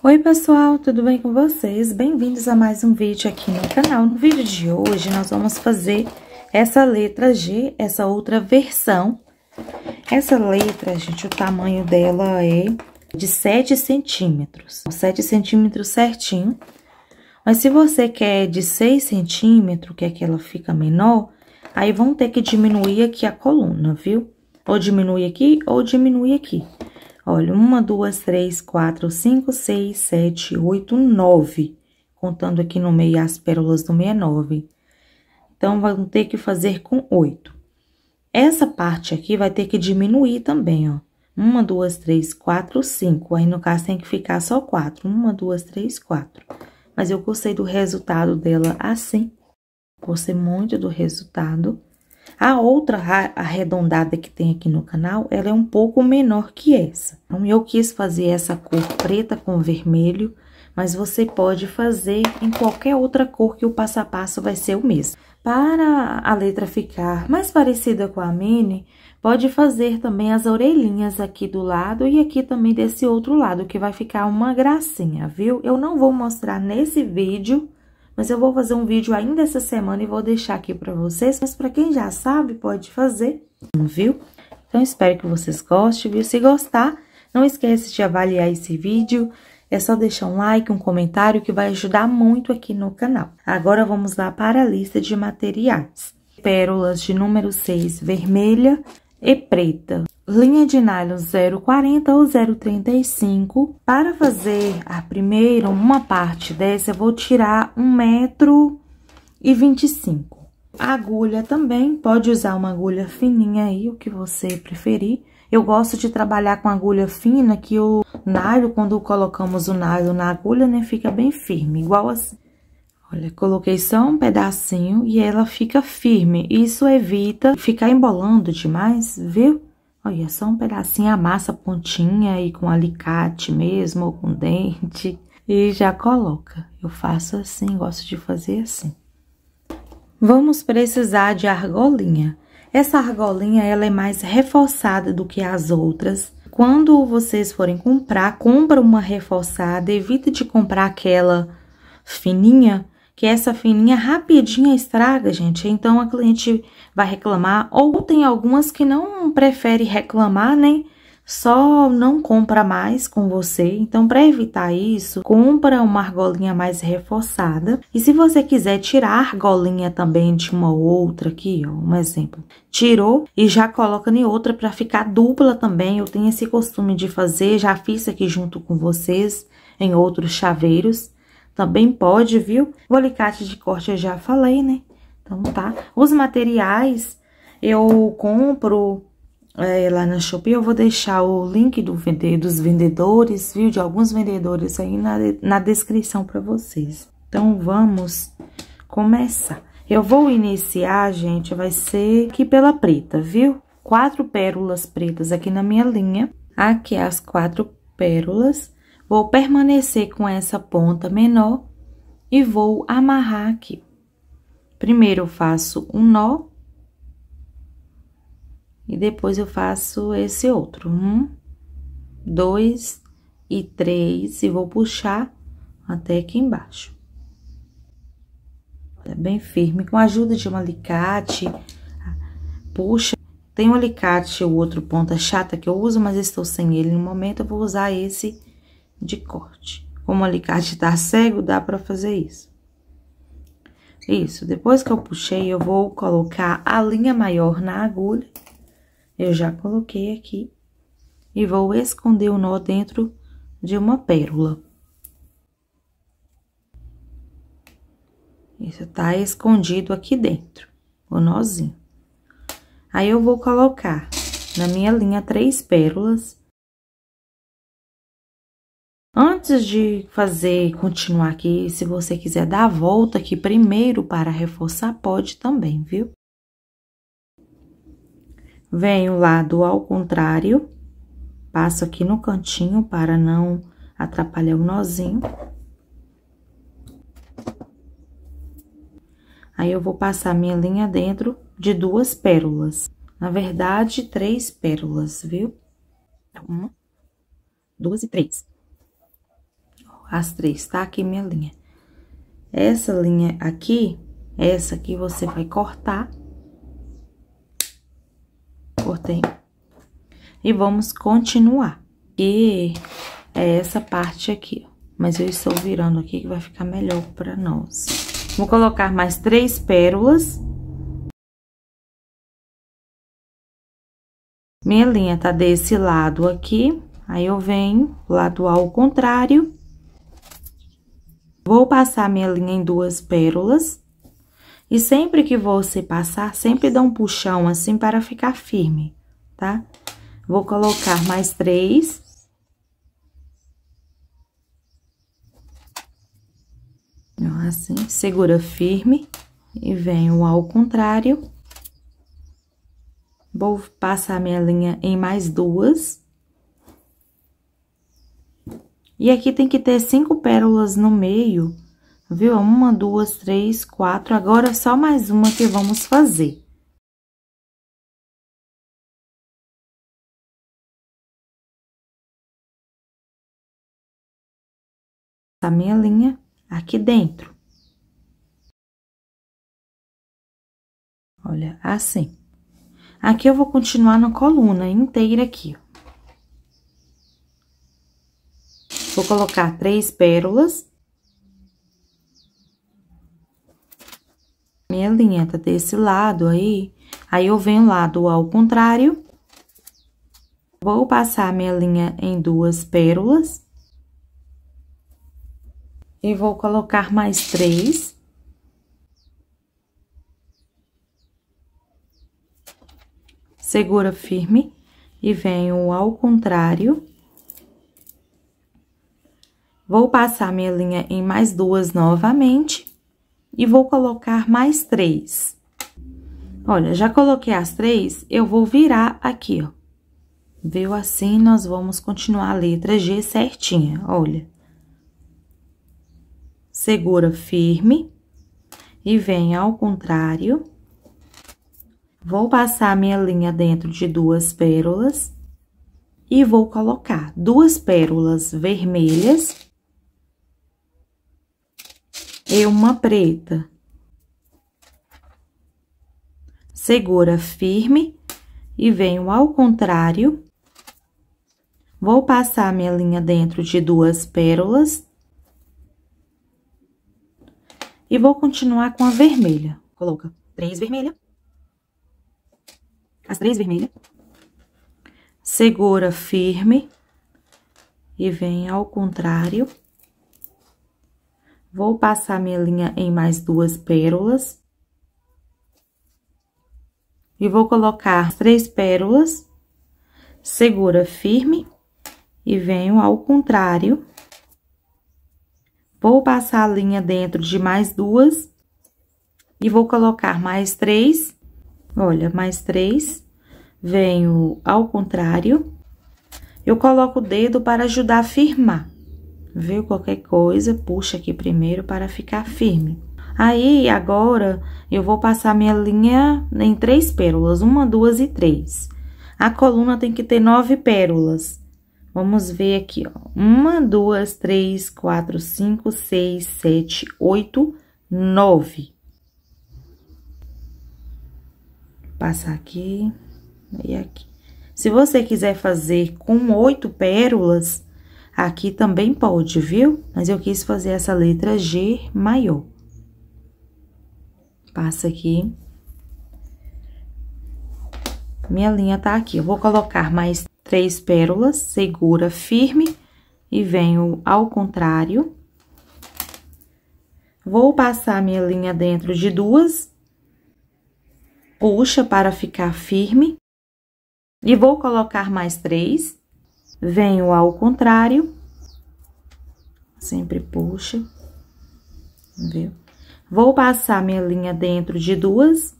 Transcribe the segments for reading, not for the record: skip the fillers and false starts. Oi pessoal, tudo bem com vocês? Bem-vindos a mais um vídeo aqui no canal. No vídeo de hoje nós vamos fazer essa letra G, essa outra versão. Essa letra, gente, o tamanho dela é de 7 centímetros. 7 centímetros certinho. Mas se você quer de 6 centímetros, que é que ela fica menor, aí vão ter que diminuir aqui a coluna, viu? Ou diminuir aqui, ou diminuir aqui. Olha, 1, 2, 3, 4, 5, 6, 7, 8, 9. Contando aqui no meio as pérolas do meio é 9. Então, vão ter que fazer com 8. Essa parte aqui vai ter que diminuir também, ó. 1, 2, 3, 4, 5. Aí, no caso, tem que ficar só 4. 1, 2, 3, 4. Mas eu gostei do resultado dela assim. Gostei muito do resultado. A outra arredondada que tem aqui no canal, ela é um pouco menor que essa. Então, eu quis fazer essa cor preta com vermelho, mas você pode fazer em qualquer outra cor que o passo a passo vai ser o mesmo. Para a letra ficar mais parecida com a Minie, pode fazer também as orelhinhas aqui do lado e aqui também desse outro lado, que vai ficar uma gracinha, viu? Eu não vou mostrar nesse vídeo, mas eu vou fazer um vídeo ainda essa semana e vou deixar aqui pra vocês. Mas pra quem já sabe, pode fazer, viu? Então, espero que vocês gostem, viu? Se gostar, não esquece de avaliar esse vídeo. É só deixar um like, um comentário, que vai ajudar muito aqui no canal. Agora, vamos lá para a lista de materiais. Pérolas de número 6, vermelha e preta. Linha de nylon 0,40 ou 0,35. Para fazer a primeira, uma parte dessa, eu vou tirar 1,25 m. A agulha também, pode usar uma agulha fininha aí, o que você preferir. Eu gosto de trabalhar com agulha fina, que o nylon, quando colocamos o nylon na agulha, né, fica bem firme, igual assim. Olha, coloquei só um pedacinho e ela fica firme. Isso evita ficar embolando demais, viu? Olha, só um pedacinho, amassa a pontinha e com alicate mesmo, ou com dente, e já coloca. Eu faço assim, gosto de fazer assim. Vamos precisar de argolinha. Essa argolinha, ela é mais reforçada do que as outras. Quando vocês forem comprar, compra uma reforçada, evita de comprar aquela fininha, que essa fininha rapidinho estraga, gente. Então, a cliente vai reclamar, ou tem algumas que não prefere reclamar, né? Só não compra mais com você. Então, para evitar isso, compra uma argolinha mais reforçada. E se você quiser tirar a argolinha também de uma outra aqui, ó, um exemplo. Tirou e já coloca em outra para ficar dupla também. Eu tenho esse costume de fazer, já fiz aqui junto com vocês em outros chaveiros. Também pode, viu? O alicate de corte eu já falei, né? Então, tá. Os materiais eu compro lá na Shopee. Eu vou deixar o link dos vendedores, viu? De alguns vendedores aí na descrição pra vocês. Então, vamos começar. Eu vou iniciar, gente, vai ser aqui pela preta, viu? 4 pérolas pretas aqui na minha linha. Aqui as 4 pérolas. Vou permanecer com essa ponta menor e vou amarrar aqui. Primeiro eu faço um nó e depois eu faço esse outro. 1, 2 e 3 e vou puxar até aqui embaixo. É bem firme, com a ajuda de um alicate, puxa. Tem um alicate, o outro ponta chata que eu uso, mas estou sem ele no momento, eu vou usar esse de corte. Como o alicate tá cego, dá pra fazer isso. Isso, depois que eu puxei, eu vou colocar a linha maior na agulha. Eu já coloquei aqui. E vou esconder o nó dentro de uma pérola. Isso tá escondido aqui dentro, o nozinho. Aí, eu vou colocar na minha linha 3 pérolas. Antes de fazer, continuar aqui, se você quiser dar a volta aqui primeiro para reforçar, pode também, viu? Venho o lado ao contrário, passo aqui no cantinho para não atrapalhar o nozinho. Aí, eu vou passar minha linha dentro de 2 pérolas. Na verdade, 3 pérolas, viu? 1, 2 e 3. as três, tá? Aqui minha linha. Essa linha aqui, essa aqui você vai cortar. Cortei. E vamos continuar. E é essa parte aqui, ó. Mas eu estou virando aqui que vai ficar melhor para nós. Vou colocar mais 3 pérolas. Minha linha tá desse lado aqui, aí eu venho lado ao contrário. Vou passar minha linha em 2 pérolas. E sempre que você passar, sempre dá um puxão assim para ficar firme, tá? Vou colocar mais 3. Assim, segura firme e venho ao contrário. Vou passar minha linha em mais 2. E aqui tem que ter 5 pérolas no meio, viu? 1, 2, 3, 4. Agora, só mais uma que vamos fazer. Essa minha linha aqui dentro. Olha, assim. Aqui eu vou continuar na coluna inteira aqui, ó. Vou colocar 3 pérolas. Minha linha tá desse lado aí. Aí eu venho lado ao contrário. Vou passar minha linha em 2 pérolas. E vou colocar mais 3. Segura firme e venho ao contrário. Vou passar minha linha em mais 2 novamente e vou colocar mais 3. Olha, já coloquei as 3, eu vou virar aqui, ó. Viu? Assim, nós vamos continuar a letra G certinha, olha. Segura firme e vem ao contrário. Vou passar minha linha dentro de 2 pérolas e vou colocar 2 pérolas vermelhas e uma preta. Segura firme e venho ao contrário. Vou passar minha linha dentro de 2 pérolas. E vou continuar com a vermelha. Coloca 3 vermelhas. As 3 vermelhas. Segura firme. E vem ao contrário. Vou passar minha linha em mais 2 pérolas. E vou colocar 3 pérolas. Segura firme. E venho ao contrário. Vou passar a linha dentro de mais 2 e vou colocar mais 3. Olha, mais 3. Venho ao contrário. Eu coloco o dedo para ajudar a firmar. Viu? Qualquer coisa, puxa aqui primeiro para ficar firme. Aí, agora, eu vou passar minha linha em 3 pérolas. 1, 2 e 3. A coluna tem que ter 9 pérolas. Vamos ver aqui, ó. 1, 2, 3, 4, 5, 6, 7, 8, 9. Passar aqui e aqui. Se você quiser fazer com 8 pérolas, aqui também pode, viu? Mas eu quis fazer essa letra G maior. Passa aqui. Minha linha tá aqui. Eu vou colocar mais 3 pérolas, segura firme e venho ao contrário. Vou passar minha linha dentro de 2, puxa para ficar firme e vou colocar mais 3, venho ao contrário, sempre puxa, viu? Vou passar minha linha dentro de 2.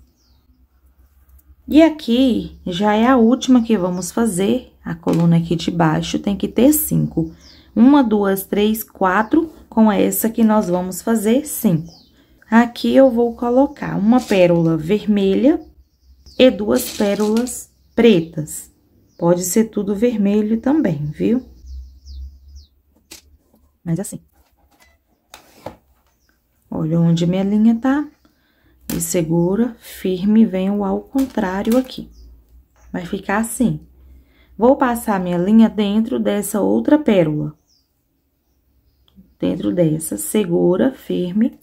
E aqui, já é a última que vamos fazer, a coluna aqui de baixo tem que ter 5. 1, 2, 3, 4, com essa que nós vamos fazer 5. Aqui eu vou colocar uma pérola vermelha e 2 pérolas pretas. Pode ser tudo vermelho também, viu? Mas assim. Olha onde minha linha tá. E segura, firme, venho ao contrário aqui. Vai ficar assim. Vou passar minha linha dentro dessa outra pérola. Dentro dessa, segura, firme,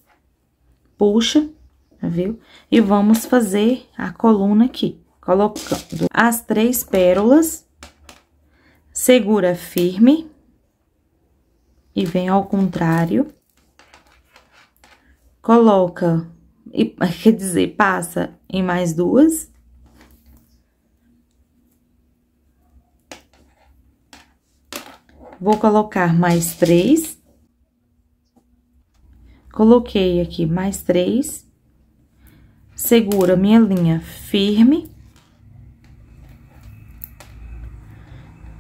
puxa, tá vendo? E vamos fazer a coluna aqui, colocando as 3 pérolas, segura firme e vem ao contrário. Coloca, e, quer dizer, passa em mais 2. Vou colocar mais 3. Coloquei aqui mais 3. Segura minha linha firme.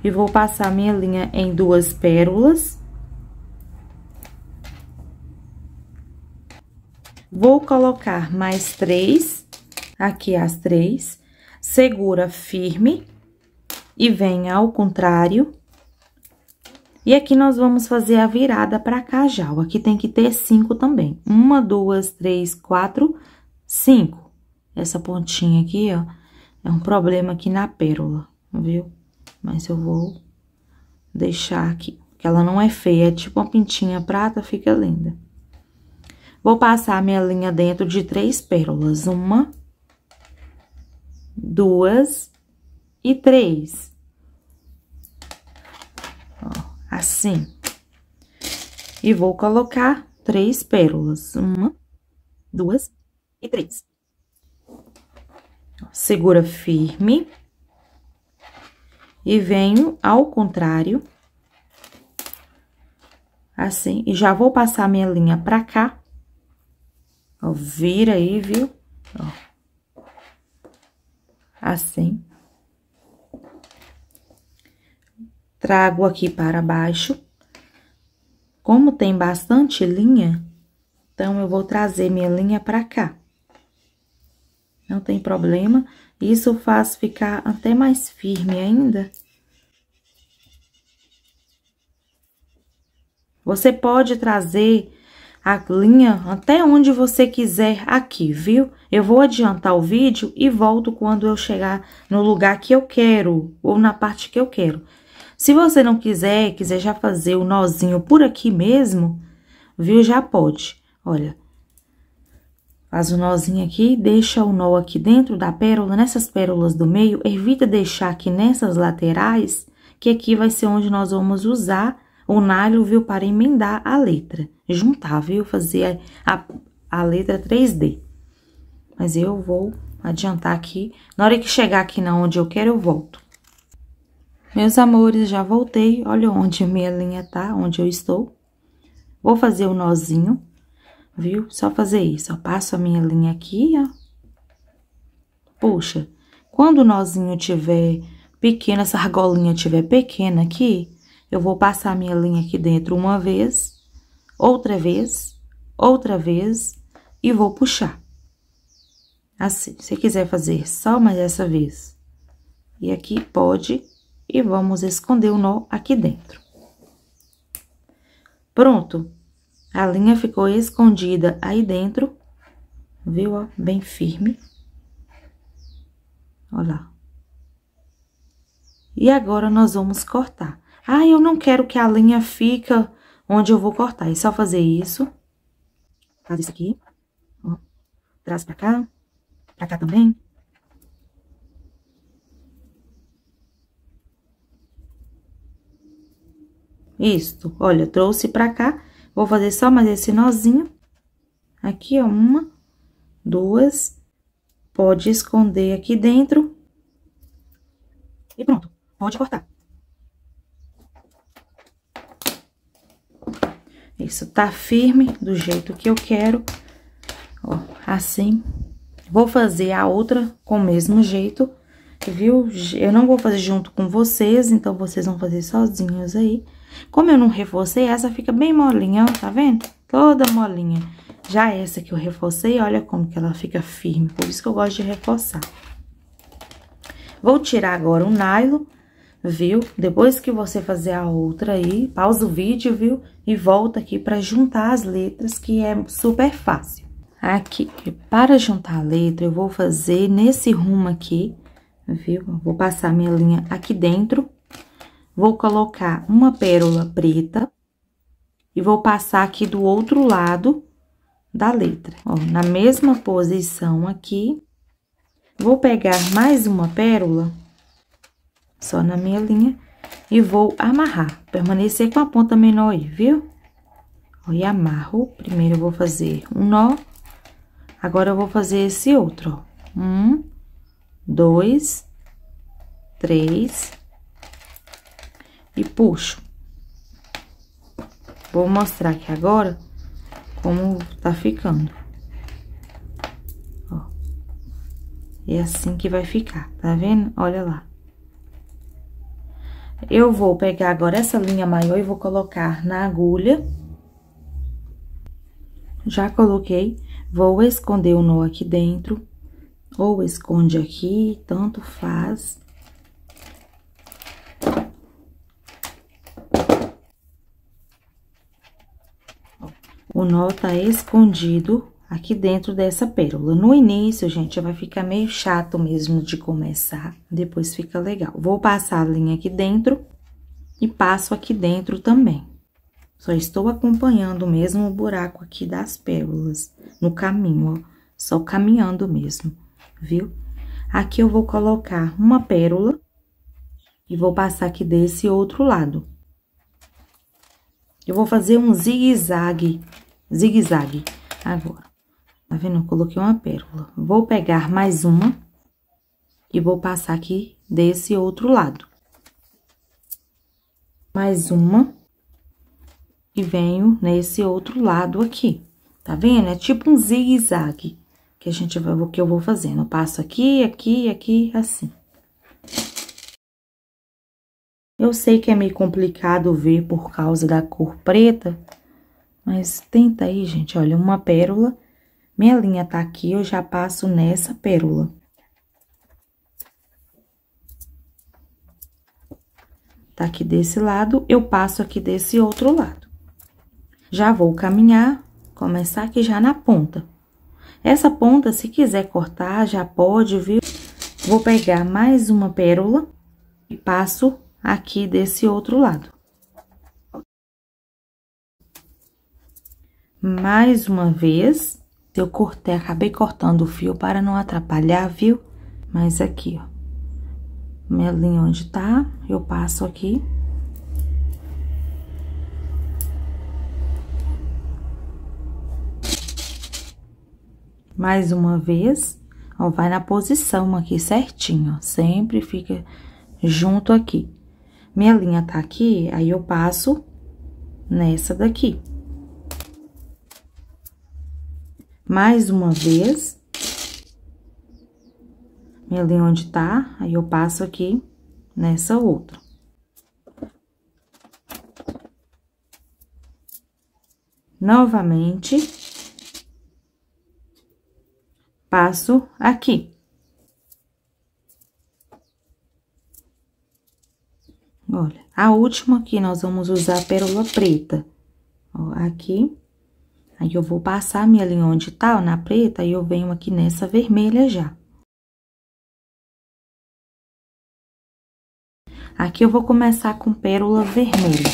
E vou passar minha linha em 2 pérolas. Vou colocar mais 3. Aqui as 3. Segura firme. E vem ao contrário. E aqui nós vamos fazer a virada pra cajal. Aqui tem que ter 5 também. 1, 2, 3, 4, 5. Essa pontinha aqui, ó, é um problema aqui na pérola, viu? Mas eu vou deixar aqui, porque ela não é feia, é tipo uma pintinha prata, fica linda. Vou passar minha linha dentro de 3 pérolas. 1, 2 e 3. Assim. E vou colocar 3 pérolas. 1, 2 e 3. Segura firme. E venho ao contrário. Assim. E já vou passar minha linha pra cá. Ó, vira aí, viu? Ó. Assim. Trago aqui para baixo. Como tem bastante linha, então eu vou trazer minha linha para cá. Não tem problema. Isso faz ficar até mais firme ainda. Você pode trazer a linha até onde você quiser aqui, viu? Eu vou adiantar o vídeo e volto quando eu chegar no lugar que eu quero, ou na parte que eu quero. Se você não quiser já fazer o nozinho por aqui mesmo, viu? Já pode. Olha, faz o nozinho aqui, deixa o nó aqui dentro da pérola, nessas pérolas do meio. Evita deixar aqui nessas laterais, que aqui vai ser onde nós vamos usar o nalho, viu? Para emendar a letra. Juntar, viu? Fazer a letra 3D. Mas eu vou adiantar aqui. Na hora que chegar aqui na onde eu quero, eu volto. Meus amores, já voltei. Olha onde a minha linha tá, onde eu estou. Vou fazer o nozinho, viu? Só fazer isso, ó. Passo a minha linha aqui, ó. Puxa. Quando o nozinho tiver pequeno, essa argolinha tiver pequena aqui, eu vou passar a minha linha aqui dentro uma vez, outra vez, outra vez, e vou puxar. Assim, se quiser fazer só mais essa vez. E aqui pode... E vamos esconder o nó aqui dentro. Pronto. A linha ficou escondida aí dentro. Viu, ó? Bem firme. Olha lá. E agora, nós vamos cortar. Ah, eu não quero que a linha fique onde eu vou cortar. É só fazer isso. Faz isso aqui. Ó. Traz pra cá. Pra cá também. Isso, olha, trouxe pra cá, vou fazer só mais esse nozinho. Aqui, ó, 1, 2, pode esconder aqui dentro. E pronto, pode cortar. Isso, tá firme, do jeito que eu quero, ó, assim. Vou fazer a outra com o mesmo jeito, viu? Eu não vou fazer junto com vocês, então vocês vão fazer sozinhos aí. Como eu não reforcei, essa fica bem molinha, ó, tá vendo? Toda molinha. Já essa que eu reforcei, olha como que ela fica firme. Por isso que eu gosto de reforçar. Vou tirar agora o nylon, viu? Depois que você fazer a outra aí, pausa o vídeo, viu? E volta aqui para juntar as letras, que é super fácil. Aqui, para juntar a letra, eu vou fazer nesse rumo aqui, viu? Vou passar minha linha aqui dentro, vou colocar uma pérola preta e vou passar aqui do outro lado da letra. Ó, na mesma posição aqui, vou pegar mais uma pérola, só na minha linha, e vou amarrar, permanecer com a ponta menor aí, viu? Ó, e amarro, primeiro eu vou fazer um nó, agora eu vou fazer esse outro, ó. 1, 2, 3, e puxo. Vou mostrar aqui agora como tá ficando. Ó, é assim que vai ficar, tá vendo? Olha lá. Eu vou pegar agora essa linha maior e vou colocar na agulha. Já coloquei, vou esconder o nó aqui dentro, ou esconde aqui, tanto faz. O nó tá escondido aqui dentro dessa pérola. No início, gente, vai ficar meio chato mesmo de começar, depois fica legal. Vou passar a linha aqui dentro e passo aqui dentro também. Só estou acompanhando mesmo o buraco aqui das pérolas, no caminho, ó, só caminhando mesmo, viu? Aqui eu vou colocar uma pérola e vou passar aqui desse outro lado. Eu vou fazer um zigue-zague. Zigue-zague agora, tá vendo? Eu coloquei uma pérola, vou pegar mais uma e vou passar aqui desse outro lado, mais uma, e venho nesse outro lado aqui, tá vendo? É tipo um zigue-zague que a gente vai, que eu vou fazendo, eu passo aqui, aqui, aqui, assim. Eu sei que é meio complicado ver por causa da cor preta, mas tenta aí, gente, olha, uma pérola, minha linha tá aqui, eu já passo nessa pérola. Tá aqui desse lado, eu passo aqui desse outro lado. Já vou caminhar, começar aqui já na ponta. Essa ponta, se quiser cortar, já pode, viu? Vou pegar mais uma pérola e passo aqui desse outro lado. Mais uma vez, eu cortei, acabei cortando o fio para não atrapalhar, viu? Mas aqui, ó, minha linha onde tá, eu passo aqui. Mais uma vez, ó, vai na posição aqui certinho, ó, sempre fica junto aqui. Minha linha tá aqui, aí eu passo nessa daqui. Mais uma vez, minha linha onde tá, aí eu passo aqui nessa outra. Novamente, passo aqui. Olha, a última aqui nós vamos usar a pérola preta, ó, aqui. Aí, eu vou passar a minha linha onde tá, ó, na preta, e eu venho aqui nessa vermelha já. Aqui eu vou começar com pérola vermelha.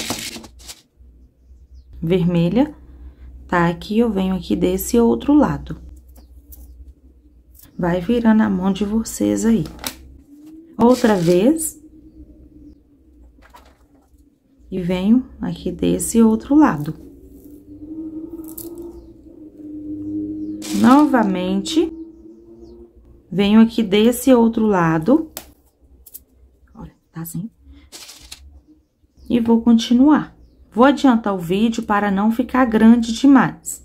Vermelha, tá aqui, eu venho aqui desse outro lado. Vai virando a mão de vocês aí. Outra vez. E venho aqui desse outro lado. Novamente, venho aqui desse outro lado, olha, tá assim, e vou continuar. Vou adiantar o vídeo para não ficar grande demais.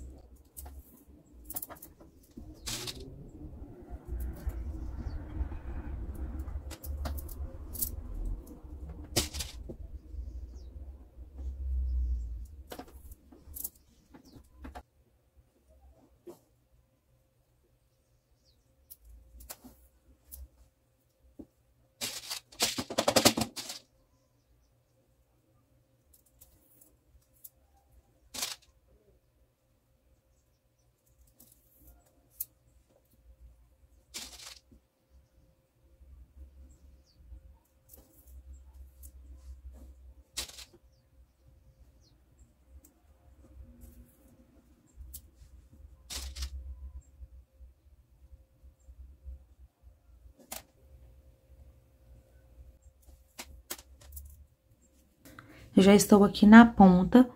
eu já estou aqui na ponta,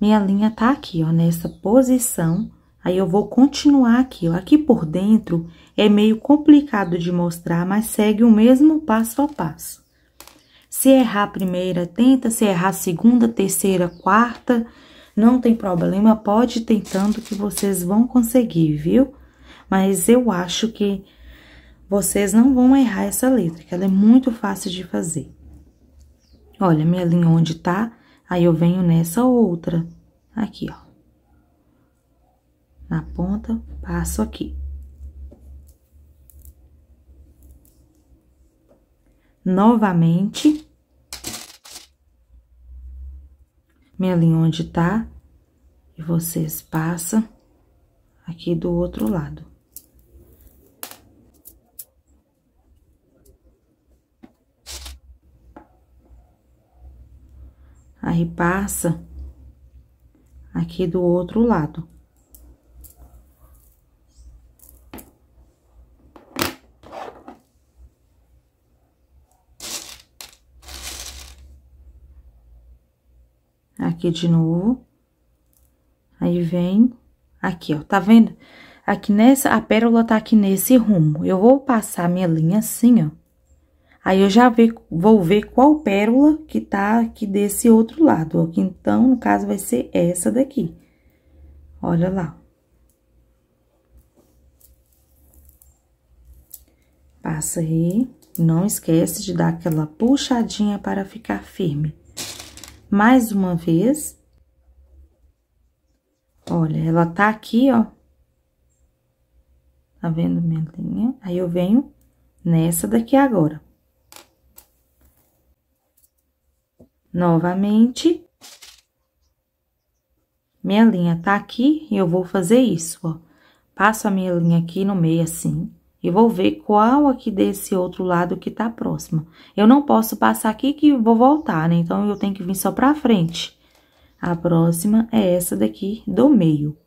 minha linha tá aqui, ó, nessa posição, aí eu vou continuar aqui, ó. Aqui por dentro é meio complicado de mostrar, mas segue o mesmo passo a passo. Se errar a primeira, tenta, se errar a segunda, terceira, quarta, não tem problema, pode ir tentando que vocês vão conseguir, viu? Mas eu acho que vocês não vão errar essa letra, que ela é muito fácil de fazer. Olha, minha linha onde tá, aí eu venho nessa outra, aqui, ó. Na ponta, passo aqui. Novamente, minha linha onde tá, e vocês passam aqui do outro lado. Aí, passa aqui do outro lado. Aqui de novo, aí vem aqui, ó, tá vendo? Aqui nessa, a pérola tá aqui nesse rumo. Eu vou passar minha linha assim, ó. Aí, eu já vou ver qual pérola que tá aqui desse outro lado, ó. Então, no caso, vai ser essa daqui. Olha lá. Passa aí. Não esquece de dar aquela puxadinha para ficar firme. Mais uma vez. Olha, ela tá aqui, ó. Tá vendo minha linha? Aí, eu venho nessa daqui agora. Novamente. Minha linha tá aqui e eu vou fazer isso, ó. Passo a minha linha aqui no meio assim. E vou ver qual aqui desse outro lado que tá próxima. Eu não posso passar aqui que vou voltar, né? Então, eu tenho que vir só pra frente. A próxima é essa daqui do meio.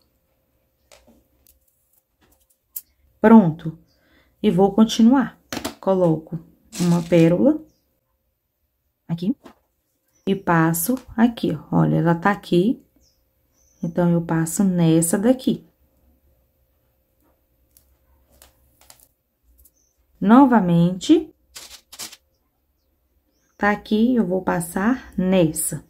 Pronto. E vou continuar. Coloco uma pérola aqui e passo aqui, ó. Olha, ela tá aqui. Então, eu passo nessa daqui. Novamente, tá aqui, eu vou passar nessa.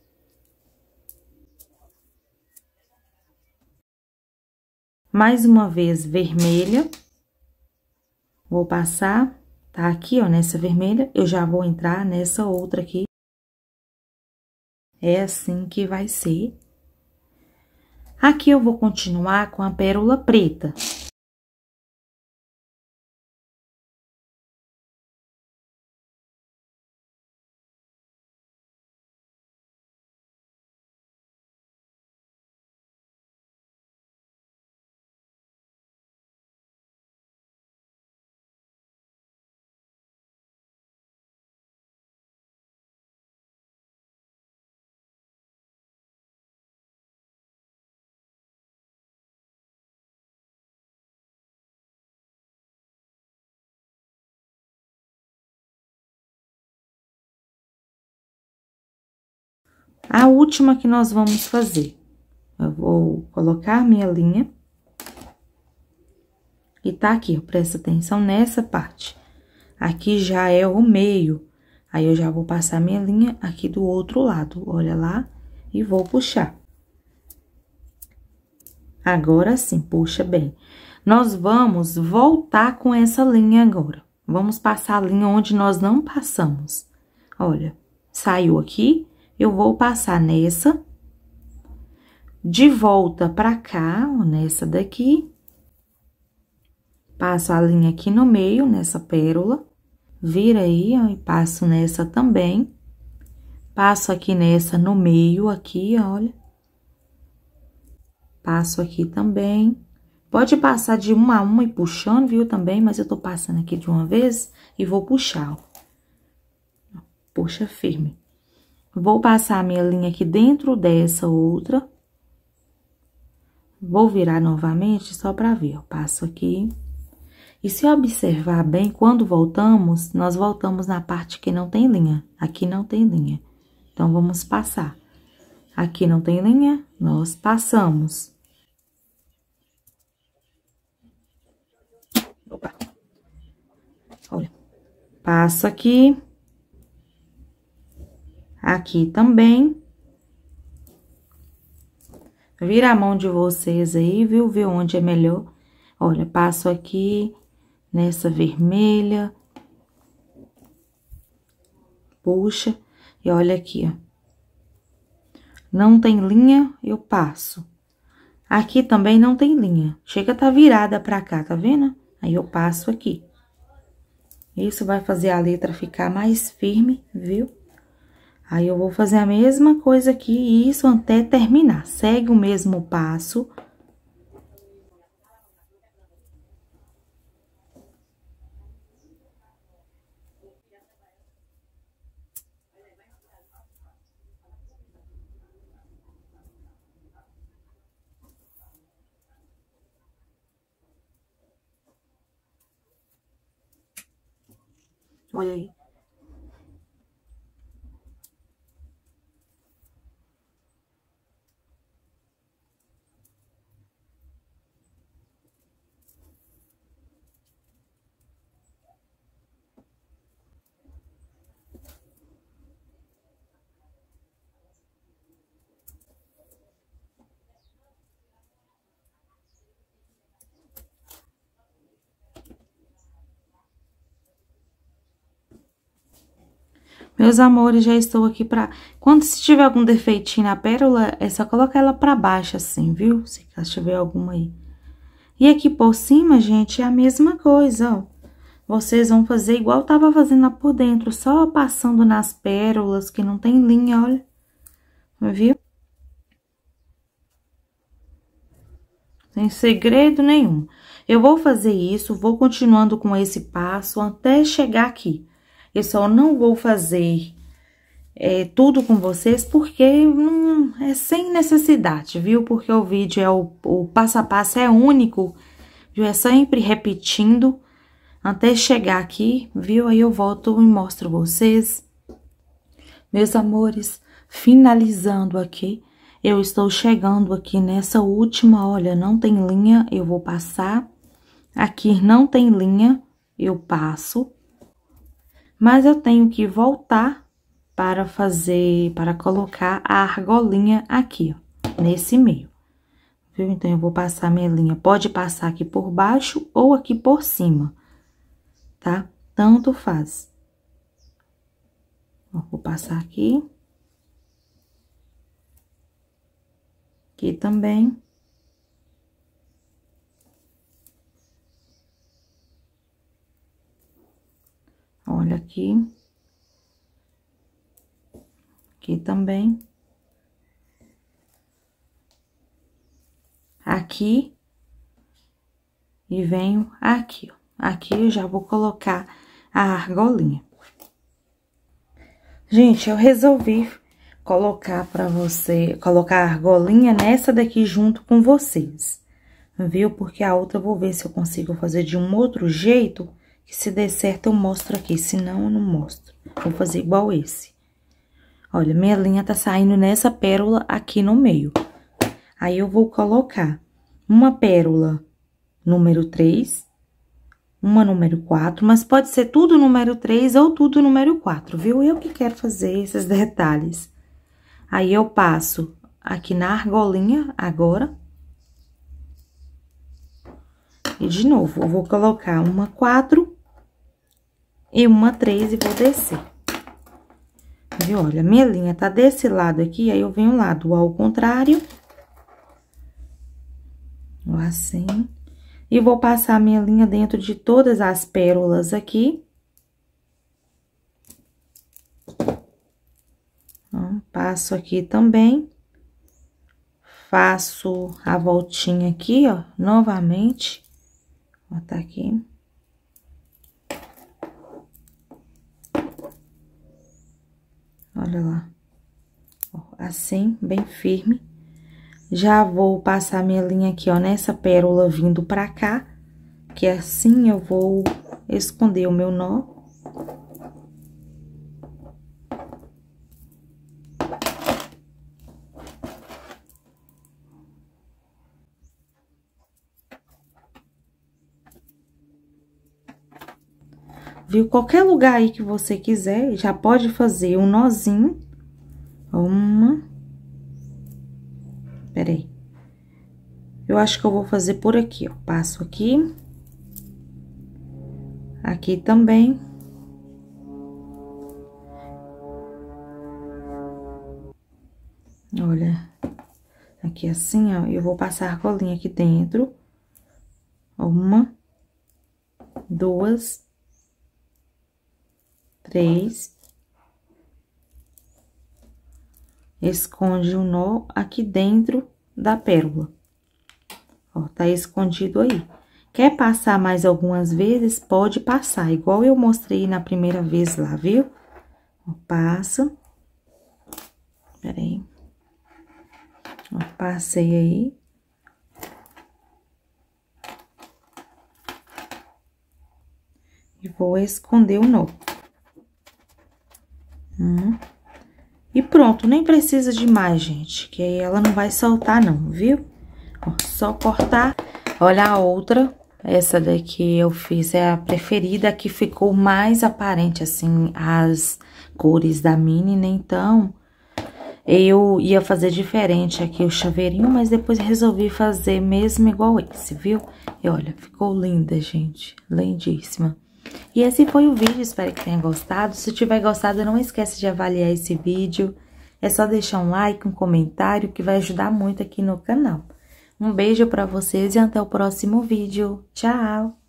Mais uma vez, vermelha. Vou passar, tá aqui, ó, nessa vermelha, eu já vou entrar nessa outra aqui. É assim que vai ser. Aqui, eu vou continuar com a pérola preta. A última que nós vamos fazer, eu vou colocar minha linha e tá aqui, ó, presta atenção nessa parte. Aqui já é o meio, aí eu já vou passar minha linha aqui do outro lado, olha lá, e vou puxar. Agora sim, puxa bem. Nós vamos voltar com essa linha agora, vamos passar a linha onde nós não passamos. Olha, saiu aqui. Eu vou passar nessa, de volta pra cá, ou nessa daqui, passo a linha aqui no meio, nessa pérola, vira aí, ó, e passo nessa também, passo aqui nessa no meio, aqui, olha, passo aqui também, pode passar de uma a uma e puxando, viu, também, mas eu tô passando aqui de uma vez e vou puxar, ó, puxa firme. Vou passar a minha linha aqui dentro dessa outra. Vou virar novamente só pra ver, ó. Passo aqui. E se observar bem, quando voltamos, nós voltamos na parte que não tem linha. Aqui não tem linha. Então, vamos passar. Aqui não tem linha, nós passamos. Opa! Olha. Passo aqui. Aqui também. Vira a mão de vocês aí, viu? Vê onde é melhor. Olha, passo aqui nessa vermelha. Puxa. E olha aqui, ó. Não tem linha, eu passo. Aqui também não tem linha. Chega, tá virada pra cá, tá vendo? Aí eu passo aqui. Isso vai fazer a letra ficar mais firme, viu? Aí eu vou fazer a mesma coisa aqui, isso até terminar. Segue o mesmo passo. Olha aí. Meus amores, já estou aqui pra... Quando se tiver algum defeitinho na pérola, é só colocar ela pra baixo assim, viu? Se caso tiver alguma aí. E aqui por cima, gente, é a mesma coisa, ó. Vocês vão fazer igual eu tava fazendo lá por dentro, só passando nas pérolas que não tem linha, olha. Viu? Sem segredo nenhum. Eu vou fazer isso, vou continuando com esse passo até chegar aqui. Eu só não vou fazer tudo com vocês, porque não, é sem necessidade, viu? Porque o vídeo, o passo a passo é único, viu? É sempre repetindo até chegar aqui, viu? Aí eu volto e mostro vocês. Meus amores, finalizando aqui, eu estou chegando aqui nessa última, olha, não tem linha, eu vou passar. Aqui não tem linha, eu passo. Mas eu tenho que voltar para colocar a argolinha aqui, ó, nesse meio. Viu? Então, eu vou passar minha linha. Pode passar aqui por baixo ou aqui por cima, tá? Tanto faz. Ó, vou passar aqui. Aqui também. Olha aqui. Aqui também. Aqui. E venho aqui, ó. Aqui eu já vou colocar a argolinha. Gente, eu resolvi colocar a argolinha nessa daqui junto com vocês. Viu? Porque a outra eu vou ver se eu consigo fazer de um outro jeito. Se der certo, eu mostro aqui, se não, eu não mostro. Vou fazer igual esse. Olha, minha linha tá saindo nessa pérola aqui no meio. Aí, eu vou colocar uma pérola número 3, uma número 4, mas pode ser tudo número 3 ou tudo número 4, viu? Eu que quero fazer esses detalhes. Aí, eu passo aqui na argolinha agora. E, de novo, eu vou colocar uma 4... E uma 3 e vou descer. Viu? Olha, minha linha tá desse lado aqui, aí eu venho lá do ao contrário. Assim. E vou passar a minha linha dentro de todas as pérolas aqui. Ó, passo aqui também. Faço a voltinha aqui, ó, novamente. Vou botar aqui. Olha lá, assim, bem firme. Já vou passar minha linha aqui, ó, nessa pérola vindo pra cá, que assim eu vou esconder o meu nó. viu? Qualquer lugar aí que você quiser, já pode fazer um nozinho. Uma. Peraí. Eu acho que eu vou fazer por aqui, ó. Passo aqui. Aqui também. Olha. Aqui assim, ó. Eu vou passar a colinha aqui dentro. Uma. Duas. Três. Esconde o nó aqui dentro da pérola. Ó, tá escondido aí. Quer passar mais algumas vezes? Pode passar, igual eu mostrei na primeira vez lá, viu? Ó, passa. Pera aí. Ó, passei aí. E vou esconder o nó. E pronto, nem precisa de mais, gente, que aí ela não vai soltar não, viu? Ó, só cortar. Olha a outra, essa daqui eu fiz, é a preferida, que ficou mais aparente, assim, as cores da Minie, né? Então, eu ia fazer diferente aqui o chaveirinho, mas depois resolvi fazer mesmo igual esse, viu? E olha, ficou linda, gente, lindíssima. E esse foi o vídeo, espero que tenha gostado. Se tiver gostado, não esquece de avaliar esse vídeo. É só deixar um like, um comentário, que vai ajudar muito aqui no canal. Um beijo pra vocês e até o próximo vídeo. Tchau!